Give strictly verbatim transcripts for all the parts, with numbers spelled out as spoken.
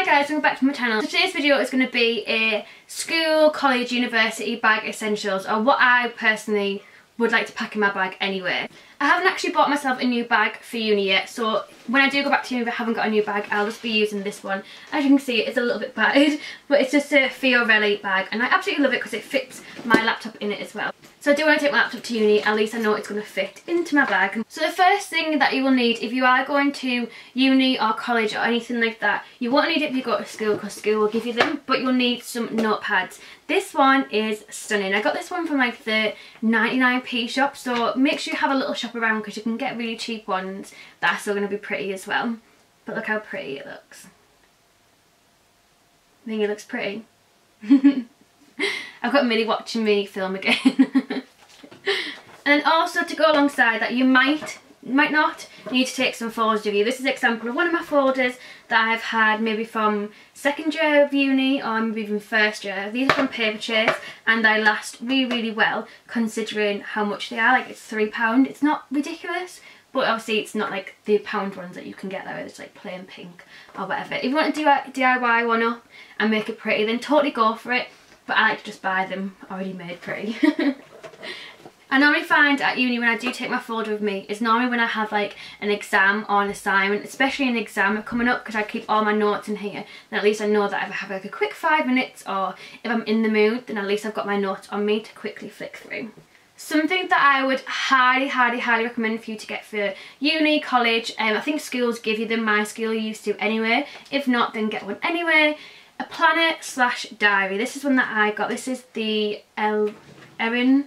Hi guys, welcome back to my channel. So today's video is going to be a school, college, university bag essentials, or what I personally would like to pack in my bag anyway. I haven't actually bought myself a new bag for uni yet, so when I do go back to uni if I haven't got a new bag, I'll just be using this one. As you can see, it's a little bit battered, but it's just a Fiorelli bag, and I absolutely love it because it fits my laptop in it as well. So I do want to take my laptop to uni, at least I know it's going to fit into my bag. So the first thing that you will need if you are going to uni or college or anything like that, you won't need it if you go to school because school will give you them, but you'll need some notepads. This one is stunning. I got this one from like the ninety-nine p shop, so make sure you have a little shop around because you can get really cheap ones that are still going to be pretty as well. But look how pretty it looks. I think it looks pretty. I've got Minnie watching me film again. And also to go alongside that, you might, might not need to take some folders with you. This is an example of one of my folders that I've had maybe from second year of uni or maybe even first year. These are from Paperchase and they last really, really well considering how much they are. Like it's three pounds. It's not ridiculous. But obviously it's not like the pound ones that you can get there, it's like plain pink or whatever. If you want to do a D I Y one up and make it pretty, then totally go for it. But I like to just buy them already made pretty. I normally find at uni when I do take my folder with me, it's normally when I have like an exam or an assignment, especially an exam coming up because I keep all my notes in here. Then at least I know that if I have like a quick five minutes or if I'm in the mood, then at least I've got my notes on me to quickly flick through. Something that I would highly, highly, highly recommend for you to get for uni, college, um, I think schools give you them, my school used to anyway. If not, then get one anyway. A planner slash diary. This is one that I got. This is the L. Erin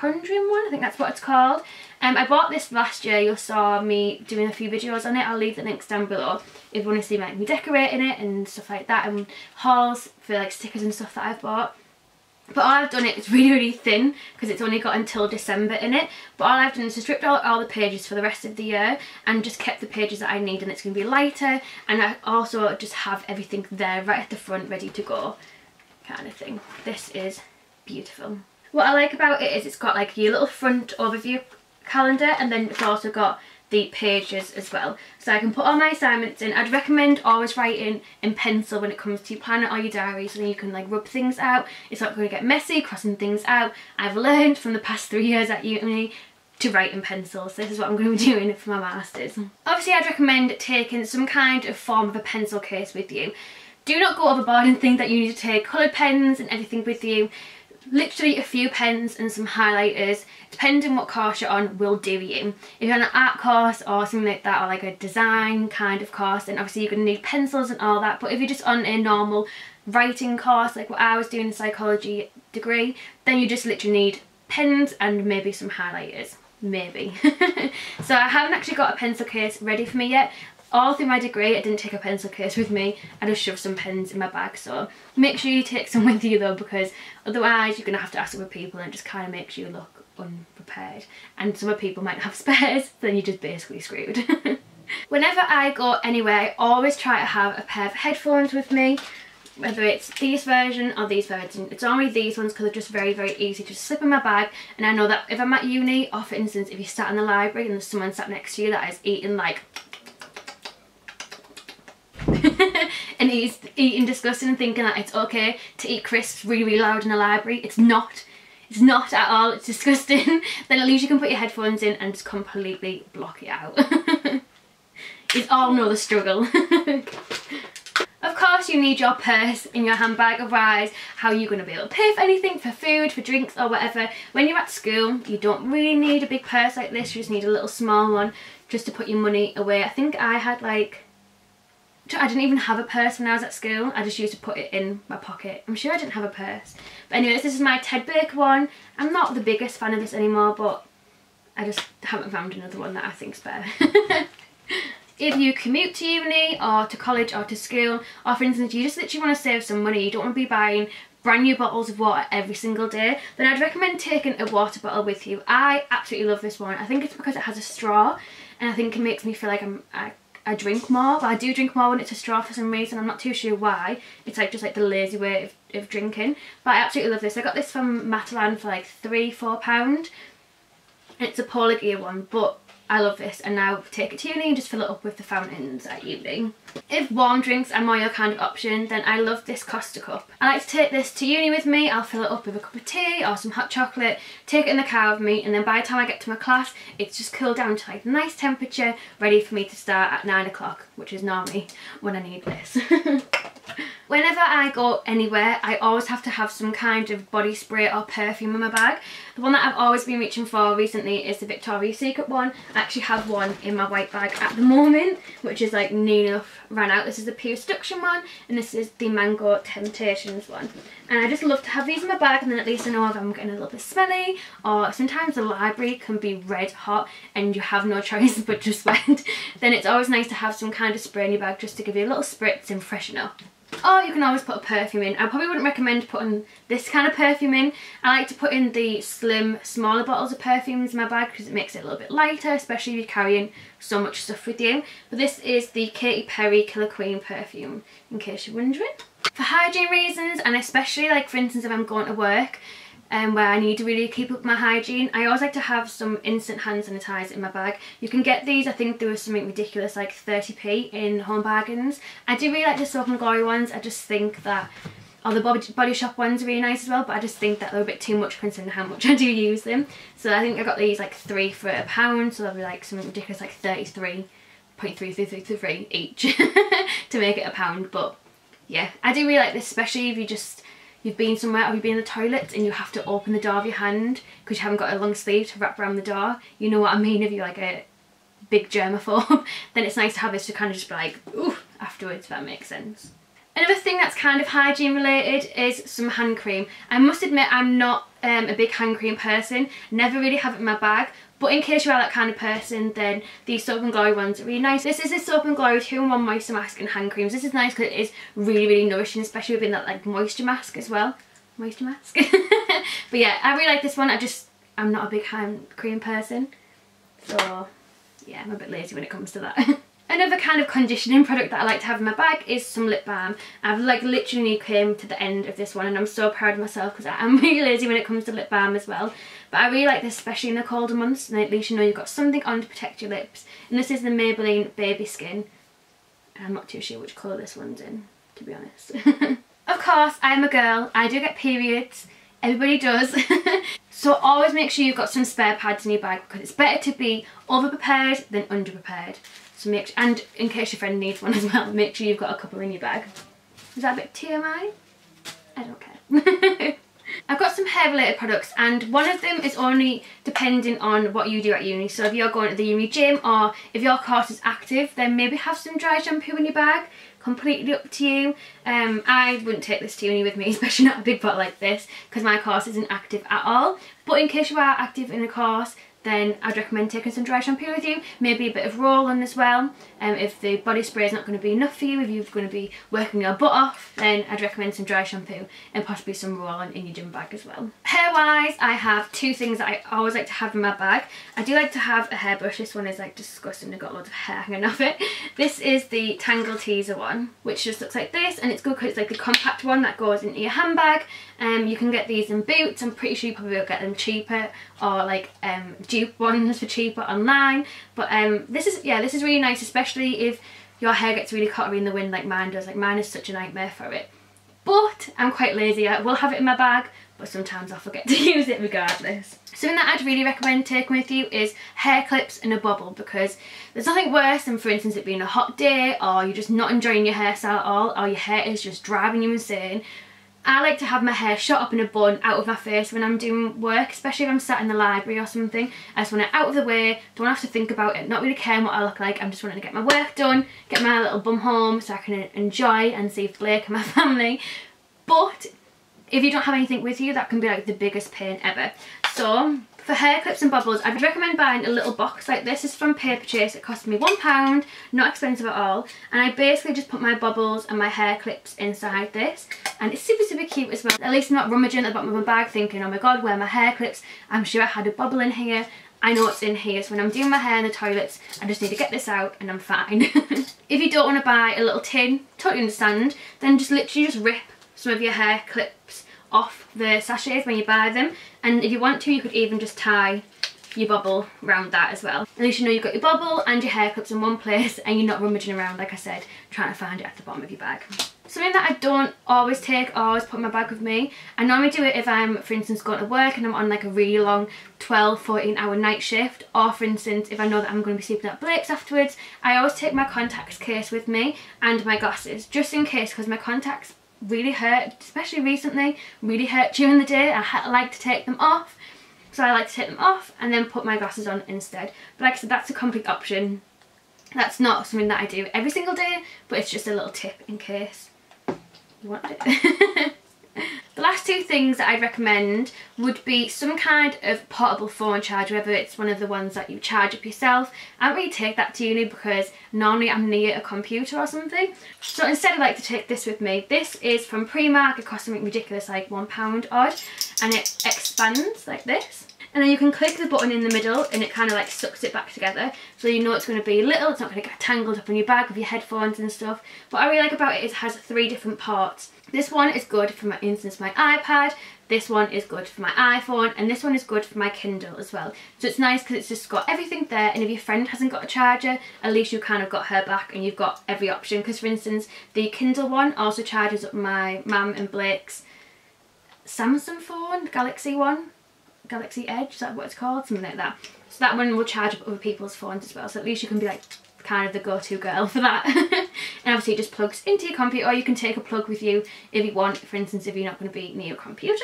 Condren one, I think that's what it's called. Um, I bought this last year, you saw me doing a few videos on it. I'll leave the links down below if you want to see like, me decorating it and stuff like that, and hauls for like stickers and stuff that I've bought. But all I've done it is really, really thin because it's only got until December in it. But all I've done is just ripped out all the pages for the rest of the year and just kept the pages that I need, and it's going to be lighter. And I also just have everything there right at the front ready to go kind of thing. This is beautiful. What I like about it is it's got like your little front overview calendar, and then it's also got the pages as well, so I can put all my assignments in. I'd recommend always writing in pencil when it comes to your planner or your diary, so then you can like rub things out. It's not going to get messy crossing things out. I've learned from the past three years at uni to write in pencil, so this is what I'm going to be doing for my masters. Obviously I'd recommend taking some kind of form of a pencil case with you. Do not go overboard and think that you need to take coloured pens and everything with you. Literally a few pens and some highlighters, depending what course you're on, will do you. If you're on an art course or something like that, or like a design kind of course, then obviously you're going to need pencils and all that. But if you're just on a normal writing course, like what I was doing in a psychology degree, then you just literally need pens and maybe some highlighters. Maybe. So I haven't actually got a pencil case ready for me yet. All through my degree I didn't take a pencil case with me, I just shoved some pens in my bag, so make sure you take some with you though, because otherwise you're going to have to ask other people and it just kind of makes you look unprepared, and some people might have spares, then you're just basically screwed. Whenever I go anywhere I always try to have a pair of headphones with me, whether it's these version or these version. It's only these ones because they're just very, very easy to slip in my bag, and I know that if I'm at uni, or for instance if you sat in the library and there's someone sat next to you that is eating like and he's eating disgusting and thinking that it's okay to eat crisps really, really loud in a library. It's not. It's not at all. It's disgusting. Then at least you can put your headphones in and just completely block it out. It's all another struggle. Of course you need your purse in your handbag, otherwise how are you going to be able to pay for anything, for food, for drinks or whatever. When you're at school you don't really need a big purse like this, you just need a little small one just to put your money away. I think I had like I didn't even have a purse when I was at school, I just used to put it in my pocket. I'm sure I didn't have a purse. But anyways, this is my Ted Baker one. I'm not the biggest fan of this anymore, but I just haven't found another one that I think's better. If you commute to uni or to college or to school, or for instance you just literally want to save some money, you don't want to be buying brand new bottles of water every single day, then I'd recommend taking a water bottle with you. I absolutely love this one. I think it's because it has a straw and I think it makes me feel like I'm... I, I drink more, but I do drink more when it's a straw for some reason. I'm not too sure why. It's like just like the lazy way of, of drinking. But I absolutely love this. I got this from Matalan for like three, four pound. It's a Polar Gear one, but I love this, and now take it to uni and just fill it up with the fountains at uni. If warm drinks are more your kind of option, then I love this Costa cup. I like to take this to uni with me. I'll fill it up with a cup of tea or some hot chocolate, take it in the car with me, and then by the time I get to my class, it's just cooled down to like a nice temperature, ready for me to start at nine o'clock, which is normally when I need this. Whenever I go anywhere, I always have to have some kind of body spray or perfume in my bag. The one that I've always been reaching for recently is the Victoria's Secret one. I actually have one in my white bag at the moment, which is like near enough ran out. This is the Pure Seduction one, and this is the Mango Temptations one. And I just love to have these in my bag, and then at least I know if I'm getting a little bit smelly, or sometimes the library can be red hot and you have no choice but to spend, then it's always nice to have some kind of spray in your bag just to give you a little spritz and freshen up. Or you can always put a perfume in. I probably wouldn't recommend putting this kind of perfume in. I like to put in the slim, smaller bottles of perfumes in my bag because it makes it a little bit lighter, especially if you're carrying so much stuff with you. But this is the Katy Perry Killer Queen perfume, in case you're wondering. For hygiene reasons, and especially like for instance if I'm going to work, Um, where I need to really keep up my hygiene, I always like to have some instant hand sanitizer in my bag. You can get these, I think there was something ridiculous like thirty p in Home Bargains. I do really like the Soap and Glory ones. I just think that, or the Body Shop ones are really nice as well, but I just think that they're a bit too much considering how much I do use them. So I think I got these like three for a pound, so they'll be like something ridiculous like thirty-three point three three three three each to make it a pound. But yeah, I do really like this, especially if you just you've been somewhere or you've been in the toilet and you have to open the door of your hand because you haven't got a long sleeve to wrap around the door. You know what I mean, if you're like a big germaphobe, then it's nice to have this to kind of just be like, ooh, afterwards, if that makes sense. Another thing that's kind of hygiene related is some hand cream. I must admit I'm not um, a big hand cream person, never really have it in my bag, but in case you are that kind of person, then the Soap and Glory ones are really nice. This is the Soap and Glory two in one Moisture Mask and Hand Creams. This is nice because it is really, really nourishing, especially with being that like moisture mask as well. Moisture mask? But yeah, I really like this one. I just, I'm not a big hand cream person. So yeah, I'm a bit lazy when it comes to that. Another kind of conditioning product that I like to have in my bag is some lip balm. I've like literally came to the end of this one and I'm so proud of myself because I'm really lazy when it comes to lip balm as well. But I really like this, especially in the colder months, and at least you know you've got something on to protect your lips. And this is the Maybelline Baby Skin. I'm not too sure which colour this one's in, to be honest. Of course, I am a girl. I do get periods. Everybody does. So always make sure you've got some spare pads in your bag because it's better to be overprepared than underprepared. So make, and in case your friend needs one as well, make sure you've got a couple in your bag. Is that a bit T M I? I don't care. I've got some hair related products, and one of them is only depending on what you do at uni. So if you're going to the uni gym or if your course is active, then maybe have some dry shampoo in your bag. Completely up to you. Um, I wouldn't take this to uni with me, especially not a big bottle like this, because my course isn't active at all. But in case you are active in a course, then I'd recommend taking some dry shampoo with you, maybe a bit of roll-on as well. Um, if the body spray is not going to be enough for you, if you're going to be working your butt off, then I'd recommend some dry shampoo and possibly some roll-on in your gym bag as well. Hair-wise, I have two things that I always like to have in my bag. I do like to have a hairbrush. This one is like disgusting, I've got loads of hair hanging off it. This is the Tangle Teaser one, which just looks like this, and it's good because it's like the compact one that goes into your handbag. Um, you can get these in Boots. I'm pretty sure you probably will get them cheaper, or like um, dupe ones for cheaper online. But um, this is, yeah, this is really nice, especially if your hair gets really caught in the wind like mine does. Like mine is such a nightmare for it. But I'm quite lazy. I will have it in my bag, but sometimes I'll forget to use it regardless. Something that I'd really recommend taking with you is hair clips and a bobble, because there's nothing worse than, for instance, it being a hot day or you're just not enjoying your hairstyle at all, or your hair is just driving you insane. I like to have my hair shot up in a bun out of my face when I'm doing work, especially if I'm sat in the library or something. I just want it out of the way, don't have to think about it, not really caring what I look like. I'm just wanting to get my work done, get my little bum home so I can enjoy and see Blake and my family. But if you don't have anything with you, that can be like the biggest pain ever. So for hair clips and bobbles, I'd recommend buying a little box like this. This is from Paperchase. It cost me one pound, not expensive at all. And I basically just put my bobbles and my hair clips inside this. And it's super, super cute as well. At least I'm not rummaging at the bottom of my bag thinking, oh my God, where are my hair clips? I'm sure I had a bobble in here. I know it's in here, so when I'm doing my hair in the toilets, I just need to get this out and I'm fine. If you don't want to buy a little tin, totally understand, then just literally just rip some of your hair clips off the sachets when you buy them. And if you want to, you could even just tie your bobble round that as well. At least you know you've got your bobble and your hair clips in one place and you're not rummaging around, like I said, trying to find it at the bottom of your bag. Something that I don't always take or always put in my bag with me, I normally do it if I'm, for instance, going to work and I'm on like a really long twelve, fourteen hour night shift, or for instance if I know that I'm going to be sleeping at Blake's afterwards, I always take my contacts case with me and my glasses, just in case, because my contacts really hurt, especially recently, really hurt during the day. I had, like to take them off, so I like to take them off and then put my glasses on instead. But like I said, that's a complete option. That's not something that I do every single day, but it's just a little tip in case you want it. The last two things that I'd recommend would be some kind of portable phone charger, whether it's one of the ones that you charge up yourself. I don't really take that to uni because normally I'm near a computer or something. So instead I like to take this with me. This is from Primark. It costs something ridiculous, like one pound odd, and it expands like this. And then you can click the button in the middle and it kind of like sucks it back together. So you know it's going to be little, it's not going to get tangled up in your bag with your headphones and stuff. What I really like about it is it has three different parts. This one is good for, for instance, my iPad, this one is good for my iPhone, and this one is good for my Kindle as well. So it's nice because it's just got everything there, and if your friend hasn't got a charger, at least you kind of got her back and you've got every option. Because for instance, the Kindle one also charges up my mum and Blake's Samsung phone, Galaxy one. Galaxy Edge, is that what it's called? Something like that. So that one will charge up other people's phones as well, so at least you can be like kind of the go-to girl for that. And obviously it just plugs into your computer, or you can take a plug with you if you want, for instance, if you're not going to be near your computer.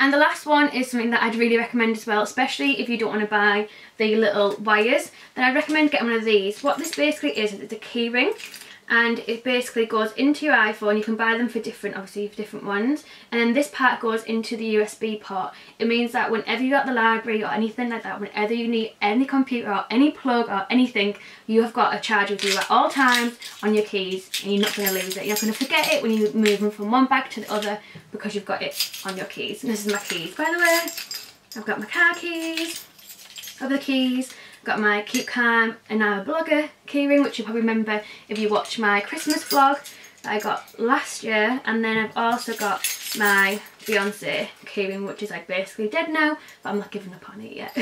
And the last one is something that I'd really recommend as well, especially if you don't want to buy the little wires, then I'd recommend getting one of these. What this basically is, it's a key ring, and it basically goes into your iPhone. You can buy them for different, obviously, for different ones, and then this part goes into the U S B port. It means that whenever you're at the library or anything like that, whenever you need any computer or any plug or anything, you have got a charger with you at all times on your keys, and you're not going to lose it. You're not going to forget it when you're moving from one bag to the other because you've got it on your keys. And this is my keys, by the way. I've got my car keys, other keys, got my Keep Calm and I'm a Blogger keyring, which you probably remember if you watched my Christmas vlog that I got last year. And then I've also got my Beyonce keyring, which is like basically dead now, but I'm not giving up on it yet.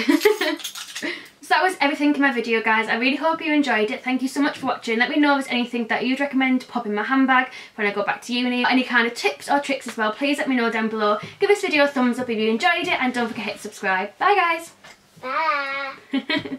So that was everything in my video, guys. I really hope you enjoyed it. Thank you so much for watching. Let me know if there's anything that you'd recommend to pop in my handbag when I go back to uni, or any kind of tips or tricks as well. Please let me know down below. Give this video a thumbs up if you enjoyed it, and don't forget to hit subscribe. Bye guys. Bye.